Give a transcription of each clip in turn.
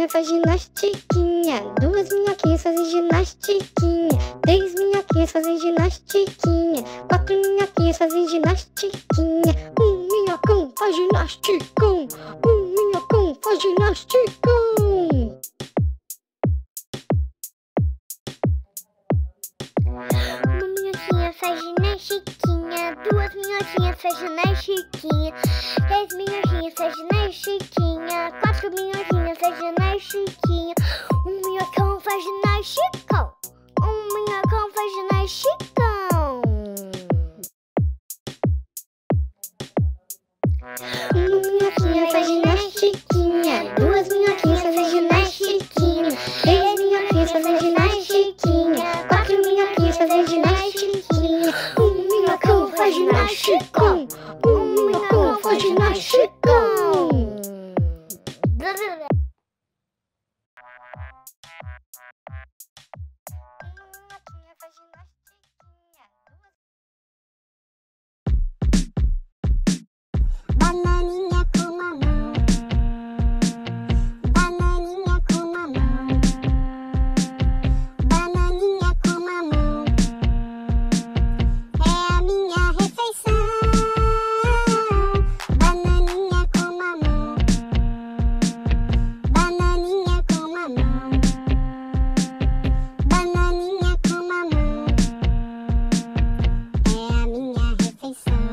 minha faz ginastiquinha, duas minhoquinhas fazem ginastiquinha, três minhoquinhas fazem ginastiquinha, quatro minhoquinhas fazem ginastiquinha, minhocão faz ginasticão, minhocão faz ginasticão. Uma minhoquinha faz ginastiquinha, duas minhoquinhas faz ginastiquinha, três minhoquinhas faz ginastiquinha, quatro minhoquinhas faz ginastiquinha, minhocão faz ginasticão, minhocão faz ginasticão. Uma minhoquinha faz ginastiquinha, duas minhoquinhas fazem ginastiquinha, três minhoquinhas fazem ginastiquinha, quatro minhoquinhas fazem ginastiquinha, minhocão faz ginasticão, minhocão faz ginasticão. Bananinha com mamão, bananinha com mamão, bananinha com mamão, é a minha refeição. Bananinha com mamão, bananinha com mamão, bananinha com mamão, é a minha refeição.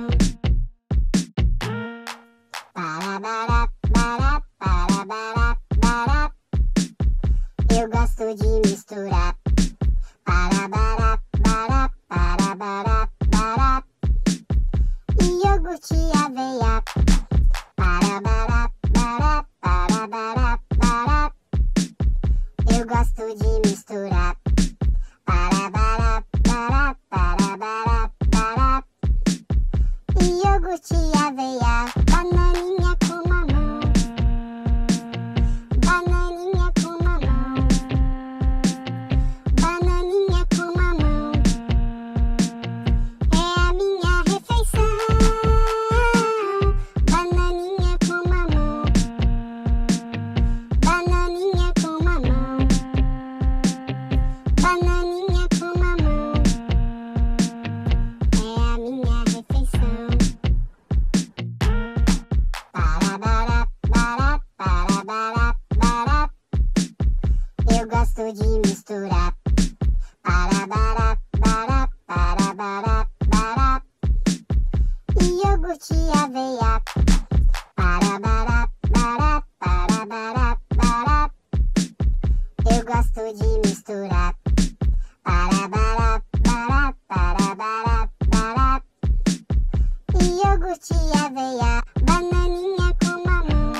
Eu gosto de misturar. Para, para, para, para. E iogurte e aveia. Para, para, para, para. Eu gosto de misturar. Para, para, para, para. E iogurte e aveia. Bananinha com mamão, bananinha com mamão, bananinha com mamão, é a minha refeição. Bananinha com mamão, bananinha com mamão, bananinha com mamão, é a minha refeição. Eu gosto de misturar. E iogurte e aveia. Eu gosto de misturar. E iogurte e aveia. Bananinha com mamão,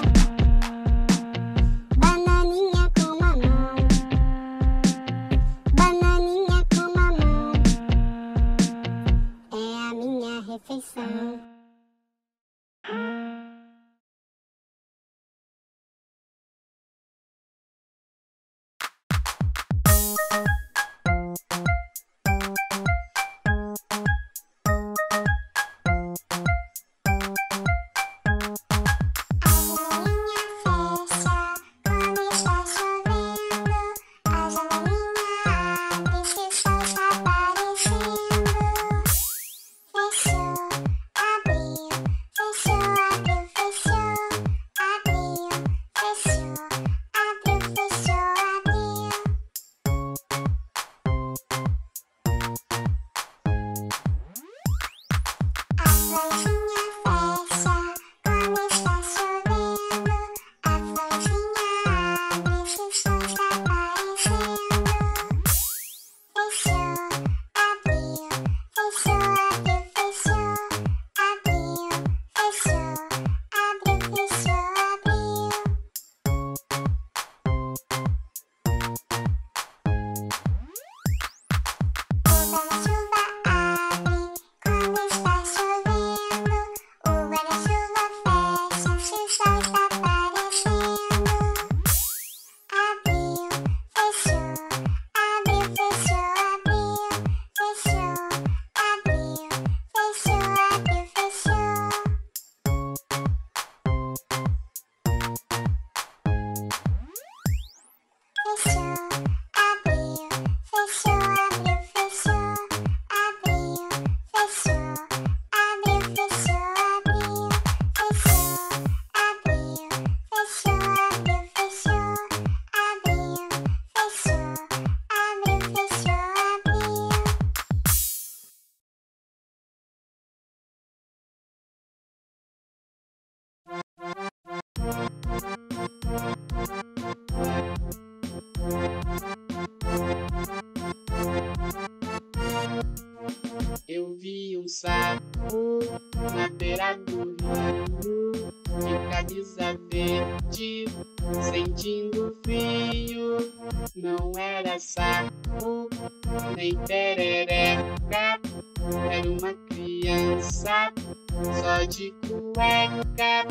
bananinha com mamão, bananinha com mamão, é a minha refeição. camisa verde, sentindo frio. Não era sapo, nem perereca, era uma criança só de cueca.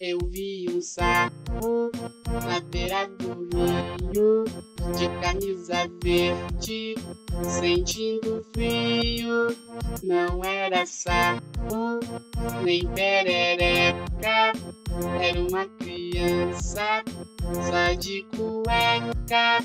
Eu vi um sapo na beira do rio, de camisa verde, sentindo frio. Não era sapo, nem perereca, era uma criança só de cueca.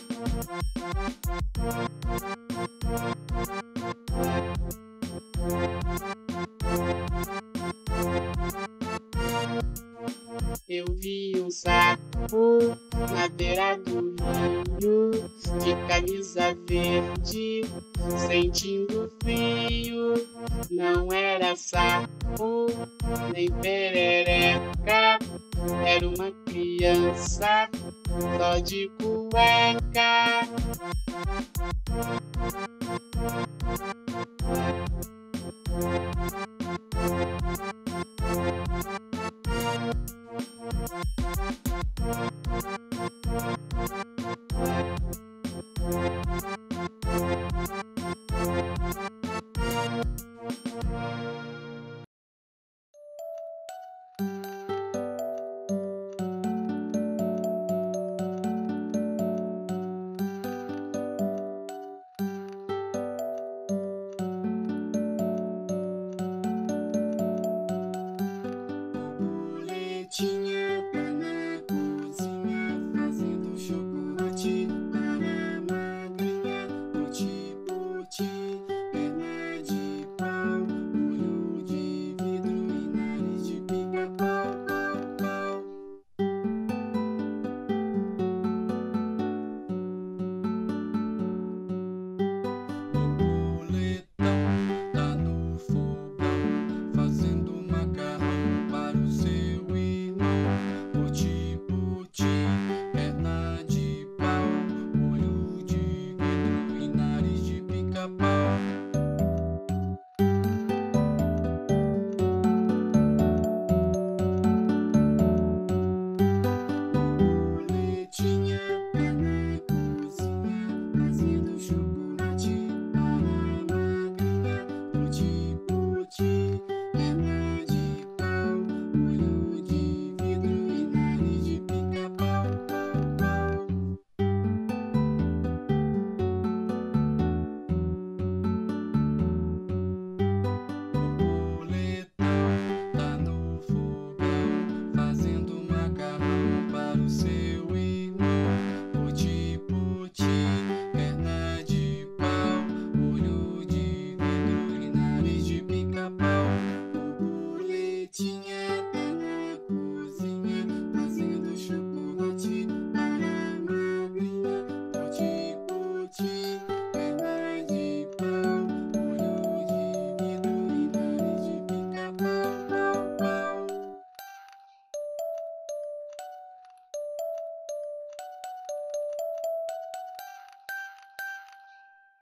Eu vi um sapo na beira do rio, de camisa verde, sentindo frio. Não era sapo, nem perereca, era uma criança só de cueca.